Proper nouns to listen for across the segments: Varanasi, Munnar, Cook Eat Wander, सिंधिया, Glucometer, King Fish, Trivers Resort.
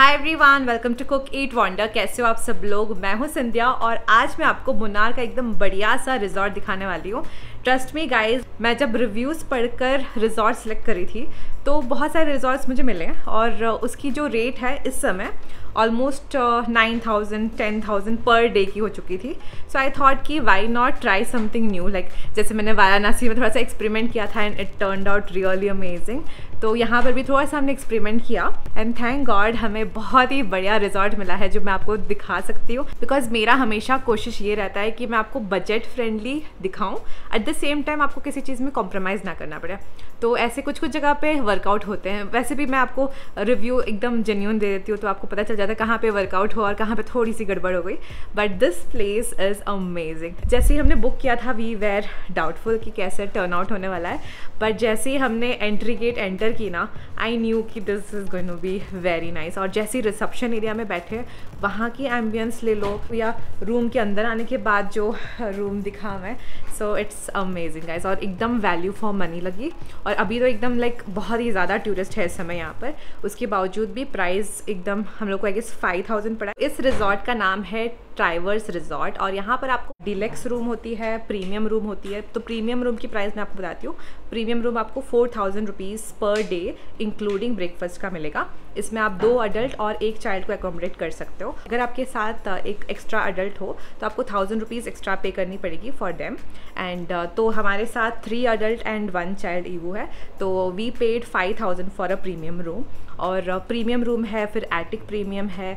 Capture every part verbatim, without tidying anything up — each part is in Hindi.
Hi everyone, welcome to cook eat wonder. कैसे हो आप सब लोग? मैं हूँ सिंधिया और आज मैं आपको मुन्नार का एकदम बढ़िया सा रिजॉर्ट दिखाने वाली हूँ। ट्रस्ट मी गाइज, मैं जब रिव्यूज़ पढ़कर रिजॉर्ट सेलेक्ट करी थी तो बहुत सारे रिजॉर्ट्स मुझे मिले और उसकी जो रेट है इस समय almost nine thousand ten thousand per day की हो चुकी थी। सो आई थॉट कि why not try something new, like जैसे मैंने वाराणसी में थोड़ा सा एक्सपेरिमेंट किया था and it turned out really amazing. तो यहाँ पर भी थोड़ा सा हमने एक्सपेरिमेंट किया एंड थैंक गॉड हमें बहुत ही बढ़िया रिजॉर्ट मिला है जो मैं आपको दिखा सकती हूँ, बिकॉज मेरा हमेशा कोशिश ये रहता है कि मैं आपको बजट फ्रेंडली दिखाऊँ, एट द सेम टाइम आपको किसी चीज़ में कॉम्प्रोमाइज़ ना करना पड़े। तो ऐसे कुछ कुछ जगह पे वर्कआउट होते हैं। वैसे भी मैं आपको रिव्यू एकदम जेन्यून दे देती हूँ तो आपको पता चल जाता है कहाँ पे वर्कआउट हो और कहाँ पे थोड़ी सी गड़बड़ हो गई। But this place is amazing. जैसे ही हमने बुक किया था वी वेर डाउटफुल कि कैसे टर्न आउट होने वाला है, बट जैसे ही हमने एंट्री गेट एंटर की ना, आई न्यू कि this is going to be very nice. और जैसे ही रिसेप्शन एरिया में बैठे वहाँ की एम्बियंस ले लो या रूम के अंदर आने के बाद जो रूम दिखा मैं, सो इट्स अमेजिंग गाइस। और एकदम वैल्यू फॉर मनी लगी। और अभी तो एकदम लाइक बहुत ही ज़्यादा टूरिस्ट है इस समय यहाँ पर, उसके बावजूद भी प्राइस एकदम हम लोग को आई गेस फाइव थाउजेंड पड़ा। इस रिजॉर्ट का नाम है ट्राइवर्स रिजॉर्ट और यहाँ पर आपको डिलेक्स रूम होती है, प्रीमियम रूम होती है। तो प्रीमियम रूम की प्राइस मैं आपको बताती हूँ। प्रीमियम रूम आपको four thousand rupees per day including breakfast का मिलेगा। इसमें आप दो अडल्ट और एक चाइल्ड को एकोमोडेट कर सकते हो। अगर आपके साथ एक एक्स्ट्रा अडल्ट हो तो आपको थाउजेंड रुपीज़ एक्स्ट्रा पे करनी पड़ेगी फॉर देम। एंड तो हमारे साथ three adult and one child ईवू है, तो we paid five thousand for a premium room. और प्रीमियम रूम है, फिर एटिक प्रीमियम है,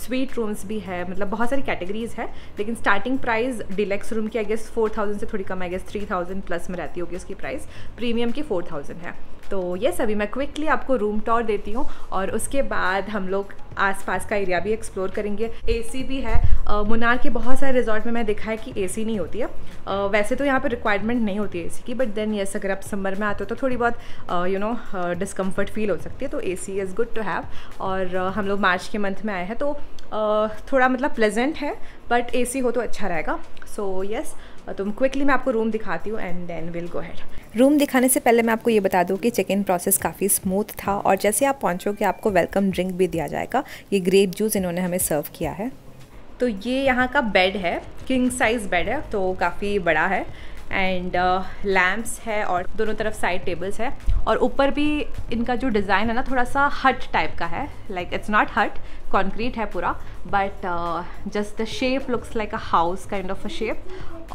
स्वीट रूम्स भी है, मतलब बहुत सारी कैटेगरीज है। लेकिन स्टार्टिंग प्राइस डिलेक्स रूम की आई गेस फोर थाउजेंड से थोड़ी कम, I guess three thousand plus में रहती होगी उसकी प्राइस। प्रीमियम की फोर थाउजेंड है। तो यस, अभी मैं क्विकली आपको रूम टूर देती हूँ और उसके बाद हम लोग आसपास का एरिया भी एक्सप्लोर करेंगे। एसी भी है। मुन्नार के बहुत सारे रिजॉर्ट में मैं देखा है कि एसी नहीं होती है। आ, वैसे तो यहाँ पे रिक्वायरमेंट नहीं होती है एसी की, बट देन यस अगर आप समर में आते हो तो थोड़ी बहुत यू नो डिस्कम्फर्ट फील हो सकती है, तो AC is good to have. और आ, हम लोग मार्च के मंथ में आए हैं तो आ, थोड़ा मतलब प्लेजेंट है, बट एसी हो तो अच्छा रहेगा। सो यस, तो क्विकली मैं आपको रूम दिखाती हूँ and then will go head. Room दिखाने से पहले मैं आपको ये बता दूँ कि चेक इन प्रोसेस काफ़ी स्मूथ था और जैसे आप पहुँचोगे आपको वेलकम ड्रिंक भी दिया जाएगा। ये ग्रेप जूस इन्होंने हमें सर्व किया है। तो ये यहाँ का बेड है, किंग साइज़ बेड है तो काफ़ी बड़ा है। एंड लैम्प्स uh, है और दोनों तरफ साइड टेबल्स है। और ऊपर भी इनका जो डिज़ाइन है ना थोड़ा सा हट टाइप का है, like it's not hut, concrete है पूरा, but just the shape looks like a house kind of a shape.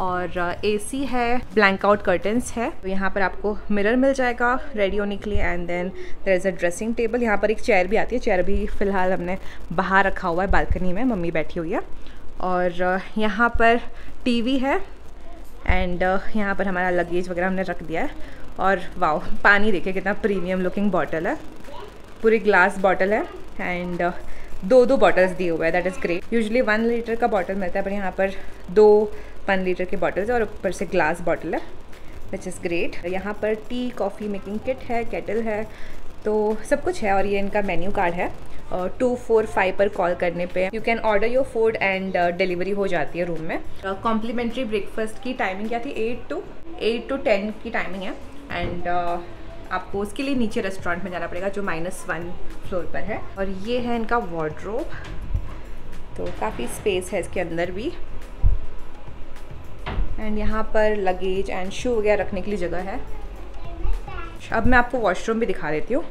और एसी uh, है, ब्लैंक आउट कर्टन्स है। तो यहाँ पर आपको मिरर मिल जाएगा रेडी होने के लिए। And then there is a dressing table. यहाँ पर एक चेयर भी आती है, चेयर भी फ़िलहाल हमने बाहर रखा हुआ है बालकनी में, मम्मी बैठी हुई है। और uh, यहाँ पर टी वी है एंड uh, यहाँ पर हमारा लगेज वगैरह हमने रख दिया है। और वाओ, पानी देखिए कितना प्रीमियम लुकिंग बॉटल है, पूरी ग्लास बॉटल है। एंड uh, दो दो बॉटल्स दिए हुए हैं, that is great. Usually one litre का बॉटल मिलता है पर यहाँ पर दो वन लीटर के बॉटल्स है और ऊपर से ग्लास बॉटल है, विच इज़ ग्रेट। यहाँ पर टी कॉफ़ी मेकिंग किट है, केटल है, तो सब कुछ है। और ये इनका मेन्यू कार्ड है। टू फोर फाइव पर कॉल करने पे you can order your food and delivery हो जाती है रूम में। कॉम्प्लीमेंट्री ब्रेकफास्ट की टाइमिंग क्या थी, eight to eight to ten की टाइमिंग है। एंड uh, आपको उसके लिए नीचे रेस्टोरेंट में जाना पड़ेगा जो माइनस वन फ्लोर पर है। और ये है इनका वार्डरोब, तो काफ़ी स्पेस है इसके अंदर भी। एंड यहाँ पर लगेज एंड शू वगैरह रखने के लिए जगह है। अब मैं आपको वॉशरूम भी दिखा देती हूँ।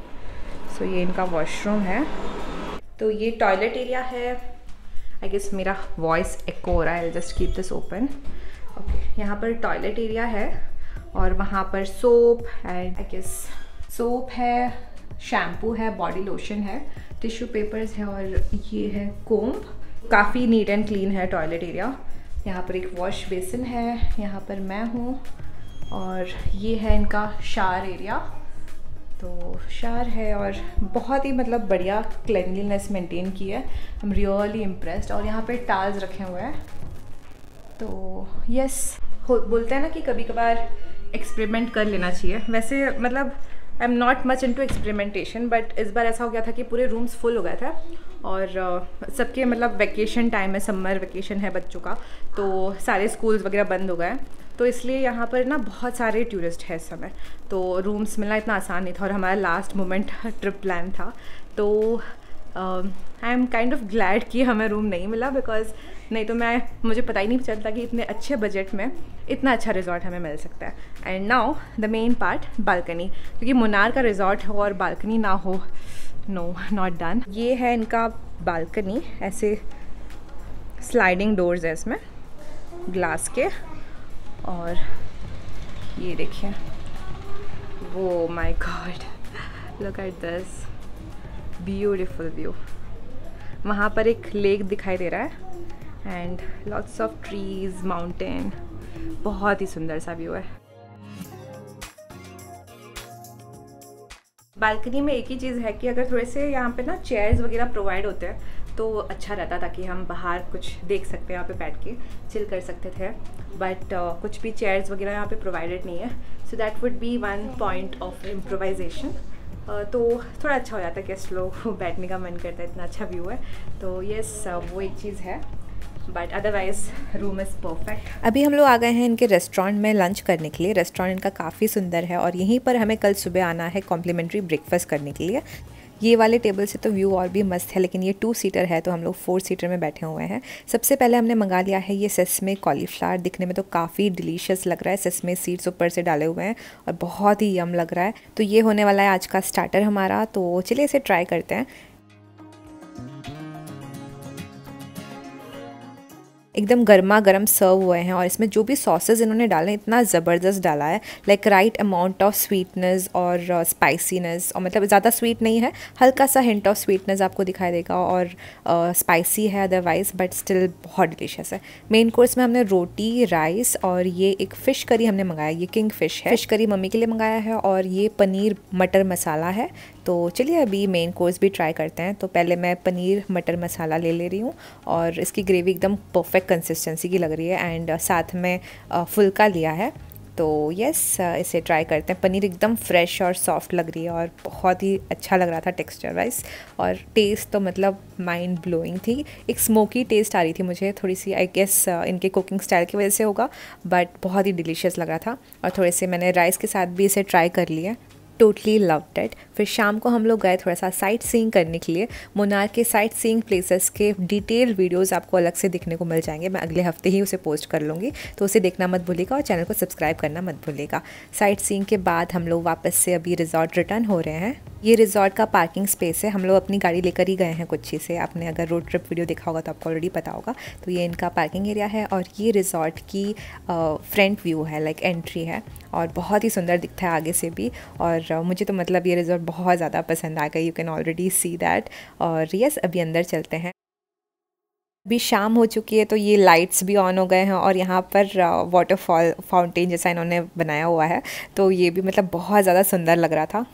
सो so, ये इनका वॉशरूम है। तो ये टॉयलेट एरिया है। आई गेस मेरा वॉइस एको हो रहा है, just keep this open. Okay, यहाँ पर टॉयलेट एरिया है और वहाँ पर soap and I guess soap है, शैम्पू है, बॉडी लोशन है, टिश्यू पेपर्स है और ये है कोम्ब। काफ़ी नीट एंड क्लीन है टॉयलेट एरिया। यहाँ पर एक वॉश बेसिन है, यहाँ पर मैं हूँ। और ये है इनका शावर एरिया, तो शावर है और बहुत ही मतलब बढ़िया क्लेनलीनेस मेंटेन की है। I am really impressed. और यहाँ पे टाल्स रखे हुए हैं। तो यस, बोलते हैं ना कि कभी कभार एक्सपेरिमेंट कर लेना चाहिए। वैसे मतलब I am not much into experimentation, but इस बार ऐसा हो गया था कि पूरे रूम्स फुल हो गया था और सबके मतलब वैकेशन टाइम है, समर वैकेशन है बच्चों का, तो सारे स्कूल्स वगैरह बंद हो गए, तो इसलिए यहाँ पर ना बहुत सारे टूरिस्ट हैं इस समय, तो रूम्स मिलना इतना आसान नहीं था। और हमारा लास्ट मोमेंट ट्रिप प्लान था, तो I am kind of glad कि हमें रूम नहीं मिला, बिकॉज नहीं तो मैं मुझे पता ही नहीं चलता कि इतने अच्छे बजट में इतना अच्छा रिजॉर्ट हमें मिल सकता है। And now the main part, balcony, क्योंकि मुन्नार का रिजॉर्ट हो और बालकनी ना हो, नो नॉट डन। ये है इनका बालकनी, ऐसे स्लाइडिंग डोर्स है इसमें ग्लास के, और ये देखिए, वो my god, look at this beautiful view. वहाँ पर एक लेक दिखाई दे रहा है and lots of trees, mountain, बहुत ही सुंदर सा व्यू है। बालकनी में एक ही चीज़ है कि अगर थोड़े से यहाँ पे ना चेयर्स वगैरह प्रोवाइड होते हैं तो अच्छा रहता, ताकि हम बाहर कुछ देख सकते हैं, यहाँ पे बैठ के चिल कर सकते थे। बट uh, कुछ भी चेयर्स वगैरह यहाँ पे प्रोवाइडेड नहीं है, so that would be one point of improvisation. तो थोड़ा अच्छा हो जाता है, गेस्ट लोग बैठने का मन करता है, इतना अच्छा व्यू है। तो येस, वो एक चीज़ है, but otherwise room is perfect. अभी हम लोग आ गए हैं इनके रेस्टोरेंट में लंच करने के लिए। रेस्टोरेंट इनका काफ़ी सुंदर है और यहीं पर हमें कल सुबह आना है कॉम्प्लीमेंट्री ब्रेकफास्ट करने के लिए। ये वाले टेबल से तो व्यू और भी मस्त है, लेकिन ये टू सीटर है तो हम लोग फोर सीटर में बैठे हुए हैं। सबसे पहले हमने मंगा लिया है ये सेसमे कॉलीफ्लावर, दिखने में तो काफ़ी डिलीशियस लग रहा है। सेसमे सीड्स ऊपर से डाले हुए हैं और बहुत ही यम लग रहा है। तो ये होने वाला है आज का स्टार्टर हमारा, तो चलिए इसे ट्राई करते हैं। एकदम गर्मा गर्म सर्व हुए हैं और इसमें जो भी सॉसेज इन्होंने डाले हैं इतना ज़बरदस्त डाला है, like right amount of sweetness और स्पाइसीनेस, और मतलब ज़्यादा स्वीट नहीं है, हल्का सा हिंट ऑफ स्वीटनेस आपको दिखाई देगा और स्पाइसी है अदरवाइज, बट स्टिल बहुत डिलीशियस है। मेन कोर्स में हमने रोटी, राइस और ये एक फ़िश करी हमने मंगाया, ये किंग फिश है, फ़िश करी मम्मी के लिए मंगाया है, और ये पनीर मटर मसाला है। तो चलिए अभी मेन कोर्स भी ट्राई करते हैं। तो पहले मैं पनीर मटर मसाला ले ले रही हूँ और इसकी ग्रेवी एकदम परफेक्ट कंसिस्टेंसी की लग रही है, एंड साथ में फुल्का लिया है। तो यस, इसे ट्राई करते हैं। पनीर एकदम फ्रेश और सॉफ्ट लग रही है और बहुत ही अच्छा लग रहा था टेक्सचर वाइज, और टेस्ट तो मतलब माइंड ब्लोइंग थी। एक स्मोकी टेस्ट आ रही थी मुझे, थोड़ी सी आई गेस इनके कुकिंग स्टाइल की वजह से होगा, बट बहुत ही डिलीशियस लग रहा था। और थोड़े से मैंने राइस के साथ भी इसे ट्राई कर लिया, टोटली लव डेट। फिर शाम को हम लोग गए थोड़ा सा साइट सीइंग करने के लिए। मुन्नार के साइट सीइंग प्लेसेस के डिटेल वीडियोस आपको अलग से देखने को मिल जाएंगे, मैं अगले हफ्ते ही उसे पोस्ट कर लूँगी, तो उसे देखना मत भूलिएगा और चैनल को सब्सक्राइब करना मत भूलिएगा। साइट सीइंग के बाद हम लोग वापस से अभी रिजॉर्ट रिटर्न हो रहे हैं। ये रिजॉर्ट का पार्किंग स्पेस है, हम लोग अपनी गाड़ी लेकर ही गए हैं कुछ ही से। आपने अगर रोड ट्रिप वीडियो देखा होगा तो आपको ऑलरेडी पता होगा। तो ये इनका पार्किंग एरिया है और ये रिजॉर्ट की फ्रंट व्यू है, लाइक एंट्री है, और बहुत ही सुंदर दिखता है आगे से भी। और मुझे तो मतलब ये रिजॉर्ट बहुत ज़्यादा पसंद आ गया, you can already see that. और यस, अभी अंदर चलते हैं। अभी शाम हो चुकी है तो ये लाइट्स भी ऑन हो गए हैं और यहाँ पर वाटरफॉल फाउंटेन जैसा इन्होंने बनाया हुआ है, तो ये भी मतलब बहुत ज़्यादा सुंदर लग रहा था।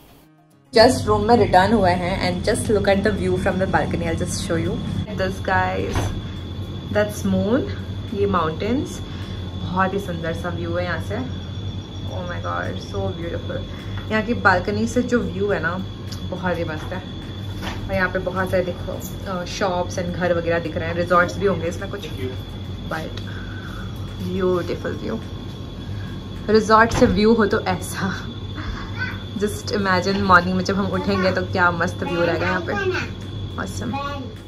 जस्ट रूम में रिटर्न हुए हैं and just look at the view from the balcony. I just show you this guys, that's moon, ये माउंटेन्स, बहुत ही सुंदर सा व्यू है यहाँ से। Oh my god, so beautiful. यहाँ की बालकनी से जो व्यू है ना, बहुत ही मस्त है। और यहाँ पे बहुत सारे देखो शॉप्स एंड घर वगैरह दिख रहे हैं, रिजॉर्ट्स भी होंगे इसमें कुछ, बट ब्यूटीफुल व्यू। रिजॉर्ट से व्यू हो तो ऐसा, जस्ट इमेजिन मॉर्निंग में जब हम उठेंगे तो क्या मस्त व्यू रहेगा यहाँ पे, ऑसम।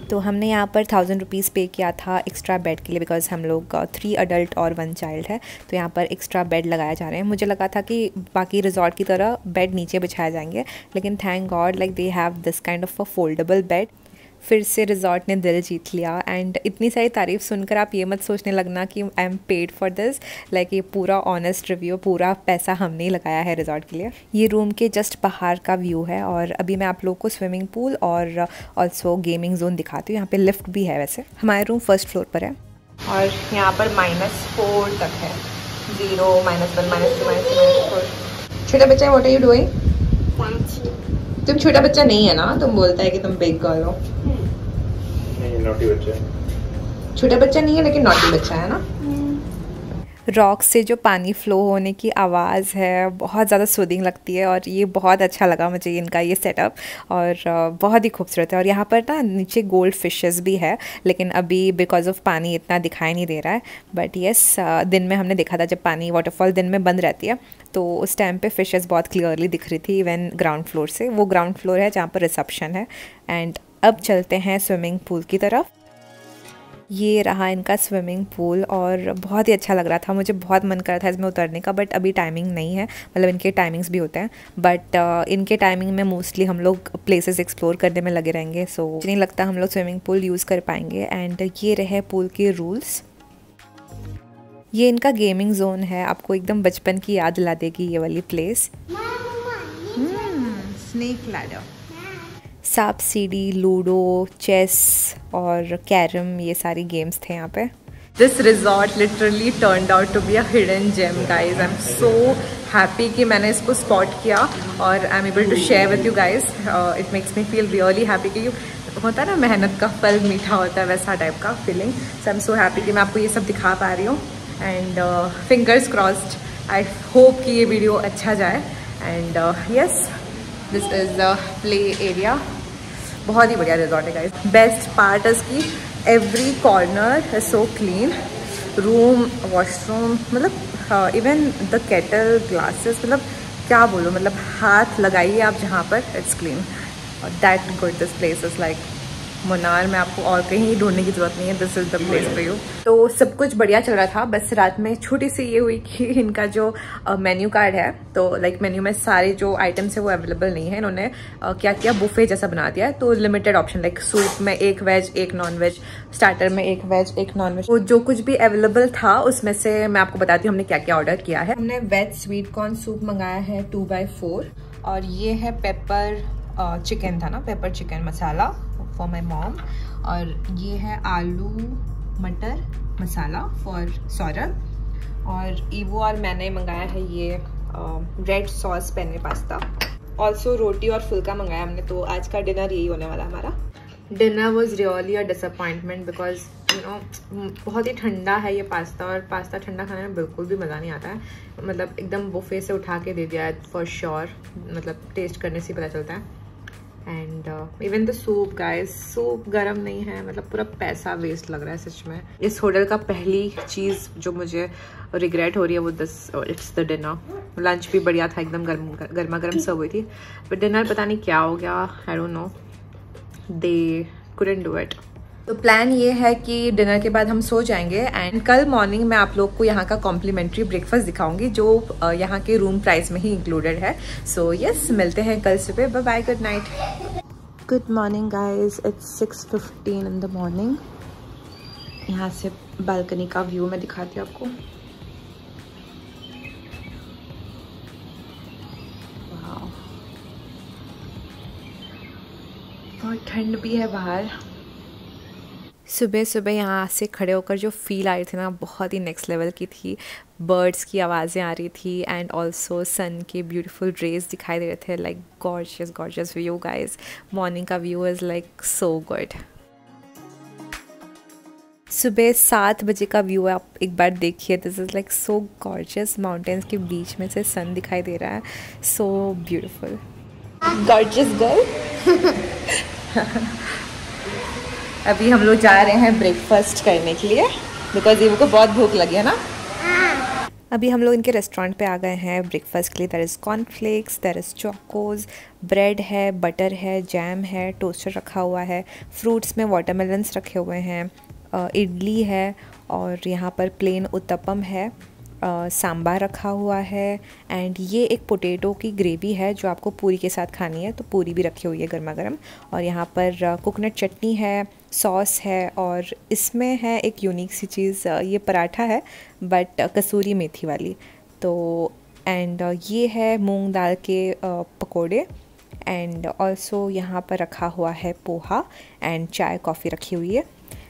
तो हमने यहाँ पर थाउजेंड रुपीज़ पे किया था एक्स्ट्रा बेड के लिए, बिकॉज हम लोग थ्री अडल्ट और वन चाइल्ड है, तो यहाँ पर एक्स्ट्रा बेड लगाया जा रहे हैं। मुझे लगा था कि बाकी रिजॉर्ट की तरह बेड नीचे बिछाए जाएंगे, लेकिन thank god like they have this kind of a foldable bed. फिर से रिजॉर्ट ने दिल जीत लिया, एंड इतनी सारी तारीफ़ सुनकर आप ये मत सोचने लगना कि I am paid for this, like ये पूरा ऑनेस्ट रिव्यू, पूरा पैसा हमने ही लगाया है रिजॉर्ट के लिए। ये रूम के जस्ट बाहर का व्यू है और अभी मैं आप लोगों को स्विमिंग पूल और ऑल्सो गेमिंग जोन दिखाती हूँ। यहाँ पे लिफ्ट भी है, वैसे हमारा रूम फर्स्ट फ्लोर पर है और यहाँ पर माइनस फोर तक है, zero, minus one, minus two, minus three, minus four. छोटा बच्चा, व्हाट आर यू डूइंग? तुम छोटा बच्चा नहीं है ना, तुम बोलता है कि तुम बिग गर्ल हो। नॉटी बच्चा है, छोटा बच्चा नहीं है लेकिन नॉटी बच्चा है ना। रॉक से जो पानी फ्लो होने की आवाज़ है बहुत ज़्यादा सूदिंग लगती है और ये बहुत अच्छा लगा मुझे इनका ये सेटअप, और बहुत ही खूबसूरत है। और यहाँ पर ना नीचे गोल्ड फिशेस भी है, लेकिन अभी बिकॉज ऑफ पानी इतना दिखाई नहीं दे रहा है, बट येस दिन में हमने देखा था जब पानी वाटरफॉल दिन में बंद रहती है तो उस टाइम पे फिशेस बहुत क्लियरली दिख रही थी इवन ग्राउंड फ्लोर से। वो ग्राउंड फ्लोर है जहाँ पर रिसेप्शन है, एंड अब चलते हैं स्विमिंग पूल की तरफ। ये रहा इनका स्विमिंग पूल और बहुत ही अच्छा लग रहा था। मुझे बहुत मन कर रहा था इसमें उतरने का, बट अभी टाइमिंग नहीं है। मतलब इनके टाइमिंग्स भी होते हैं, बट इनके टाइमिंग में मोस्टली हम लोग प्लेसेस एक्सप्लोर करने में लगे रहेंगे, सो मुझे नहीं लगता हम लोग स्विमिंग पूल यूज़ कर पाएंगे। एंड ये रहे पूल के रूल्स। ये इनका गेमिंग जोन है, आपको एकदम बचपन की याद दिला देगी ये वाली प्लेस। स्नेक लैडर, सांप सीढ़ी, लूडो, चेस और कैरम, ये सारी गेम्स थे यहाँ पे। This resort literally turned out to be a hidden gem guys. I am so happy कि मैंने इसको स्पॉट किया और I am able to share with you guys. It makes me feel really happy कि होता है ना मेहनत का फल मीठा होता है, वैसा टाइप का feeling. So I am so happy कि मैं आपको ये सब दिखा पा रही हूँ। And fingers crossed, I hope कि ये वीडियो अच्छा जाए। And yes, this is the play area. बहुत ही बढ़िया रिजॉर्ट है गाइस। बेस्ट पार्ट इज की every corner is so clean. Room, washroom, मतलब इवन द केटल, ग्लासेस, मतलब क्या बोलो, मतलब हाथ लगाइए आप जहाँ पर, इट्स क्लीन। और that good, this place is like Munnar. में आपको और कहीं ढूंढने की जरूरत नहीं है, this is the place for you. तो सब कुछ बढ़िया चल रहा था, बस रात में छोटी सी ये हुई कि इनका जो मेन्यू कार्ड है, तो लाइक मेन्यू में सारे जो आइटम्स है वो अवेलेबल नहीं है। इन्होंने क्या किया, बुफे जैसा बना दिया है। तो लिमिटेड ऑप्शन, लाइक सूप में एक वेज एक नॉन वेज, स्टार्टर में एक वेज एक नॉन वेज। तो जो कुछ भी अवेलेबल था उसमें से मैं आपको बताती हूँ हमने क्या क्या ऑर्डर किया है। हमने वेज स्वीट कॉर्न सूप मंगाया है टू बाई फोर और ये है पेपर चिकन था ना, pepper chicken masala for my mom. और ये है आलू मटर मसाला फॉर सौरभ। और ईवो और मैंने मंगाया है ये red sauce penne pasta. Also रोटी और फुल्का मंगाया हमने। तो आज का डिनर यही होने वाला हमारा। Dinner was really a disappointment because you know बहुत ही ठंडा है ये पास्ता, और पास्ता ठंडा खाने में बिल्कुल भी मज़ा नहीं आता है। मतलब एकदम बुफे से उठा के दे दिया है फॉर श्योर, मतलब टेस्ट करने से पता चलता है। And even the soup guys, soup गर्म नहीं है, मतलब पूरा पैसा वेस्ट लग रहा है सच में। इस होटल का पहली चीज़ जो मुझे रिग्रेट हो रही है वो this it's the dinner. Lunch भी बढ़िया था, एकदम गर्म गर्मा गर्म सर्व हुई थी, बट डिनर पता नहीं क्या हो गया, I don't know, they couldn't do it. तो प्लान ये है कि डिनर के बाद हम सो जाएंगे एंड कल मॉर्निंग मैं आप लोग को यहाँ का कॉम्प्लीमेंट्री ब्रेकफास्ट दिखाऊंगी जो यहाँ के रूम प्राइस में ही इंक्लूडेड है। सो so, यस yes, मिलते हैं कल सुबह। Bye bye, good night. Good morning guys, it's six fifteen in the morning. यहाँ से बालकनी का व्यू मैं दिखाती हूँ आपको। बहुत ठंड भी है बाहर। सुबह सुबह यहाँ से खड़े होकर जो फील आई थी ना, बहुत ही नेक्स्ट लेवल की थी। बर्ड्स की आवाज़ें आ रही थी एंड ऑल्सो सन के ब्यूटीफुल रेज दिखाई दे रहे थे। Like gorgeous gorgeous view guys. Morning का view is like so good. सुबह सात बजे का व्यू है, आप एक बार देखिए। This is like so gorgeous, mountains के बीच में से सन दिखाई दे रहा है, सो ब्यूटीफुल। Gorgeous girl. अभी हम लोग जा रहे हैं ब्रेकफास्ट करने के लिए बिकॉज ईवो को बहुत भूख लगी है ना। अभी हम लोग इनके रेस्टोरेंट पे आ गए हैं ब्रेकफास्ट के लिए। There is cornflakes, there is chocos, bread है, बटर है, जैम है, टोस्टर रखा हुआ है, फ्रूट्स में वाटरमेलन्स रखे हुए हैं, इडली है और यहाँ पर प्लेन उत्तपम है, सांभर रखा हुआ है एंड ये एक पोटैटो की ग्रेवी है जो आपको पूरी के साथ खानी है, तो पूरी भी रखी हुई है गर्मा गर्म। और यहाँ पर कोकोनट चटनी है, सॉस है और इसमें है एक यूनिक सी चीज़, ये पराठा है बट कसूरी मेथी वाली। तो एंड ये है मूंग दाल के पकोड़े एंड ऑल्सो यहाँ पर रखा हुआ है पोहा एंड चाय कॉफ़ी रखी हुई है।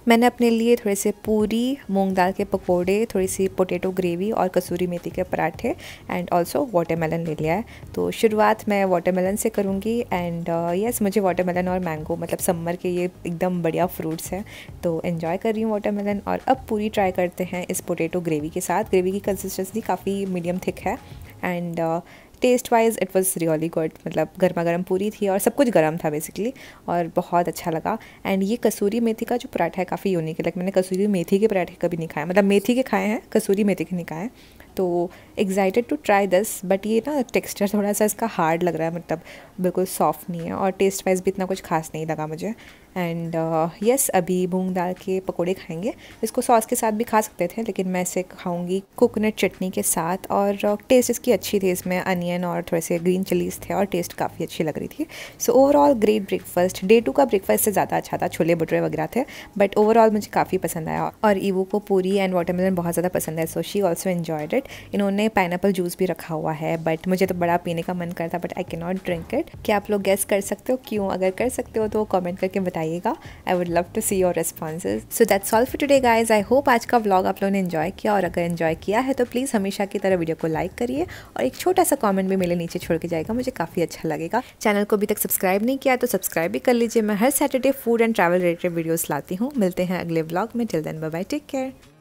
मैंने अपने लिए थोड़े से पूरी, मूंग दाल के पकोड़े, थोड़ी सी पोटैटो ग्रेवी और कसूरी मेथी के पराठे एंड ऑल्सो वाटरमेलन ले लिया है। तो शुरुआत मैं वाटरमेलन से करूँगी एंड यस, मुझे वाटरमेलन और मैंगो, मतलब समर के ये एकदम बढ़िया फ्रूट्स हैं, तो एंजॉय कर रही हूँ वाटरमेलन। और अब पूरी ट्राई करते हैं इस पोटैटो ग्रेवी के साथ। ग्रेवी की कंसिस्टेंसी काफ़ी मीडियम थिक है and taste wise it was really good. मतलब गर्मा गर्म पूरी थी और सब कुछ गर्म था बेसिकली, और बहुत अच्छा लगा। एंड ये कसूरी मेथी का जो पराठा है काफ़ी यूनिक है। लाइक मैंने कसूरी मेथी के पराठे कभी नहीं खाए, मतलब मेथी के खाए हैं, कसूरी मेथी के नहीं खाए। तो excited to try this, but ये ना टेक्सचर थोड़ा सा इसका हार्ड लग रहा है, मतलब बिल्कुल सॉफ्ट नहीं है और टेस्ट वाइज भी इतना कुछ खास नहीं लगा मुझे। एंड यस uh, yes, अभी मूंग दाल के पकोड़े खाएंगे। इसको सॉस के साथ भी खा सकते थे लेकिन मैं इसे खाऊंगी कोकोनट चटनी के साथ। और टेस्ट इसकी अच्छी थी, इसमें अनियन और थोड़े से ग्रीन चिलीज़ थे और टेस्ट काफ़ी अच्छी लग रही थी। So overall great breakfast. Day two का ब्रेकफास्ट से ज़्यादा अच्छा था, छोले भटूरे वगैरह थे, बट ओवरऑल मुझे काफ़ी पसंद आया। और ईवो को पूरी एंड वाटरमेलन बहुत ज़्यादा पसंद है, so she also enjoyed it. इन्होंने पाइनएप्पल जूस भी रखा हुआ है, बट मुझे तो बड़ा पीने का मन करता, but I can not drink it. क्या आप लोग गेस कर सकते हो क्यों? अगर कर सकते हो तो कॉमेंट करके बताइए। I would love to see your responses. So that's all for today guys. I hope आज का vlog आप लोगों ने enjoy किया, और अगर enjoy किया है तो प्लीज़ हमेशा की तरह वीडियो को लाइक करिए और एक छोटा सा कमेंट भी मेरे नीचे छोड़ के जाएगा, मुझे काफ़ी अच्छा लगेगा। चैनल को अभी तक सब्सक्राइब नहीं किया तो सब्सक्राइब भी कर लीजिए। मैं हर Saturday food and travel related videos लाती हूँ। मिलते हैं अगले व्लॉग में। Till then bye bye, take care.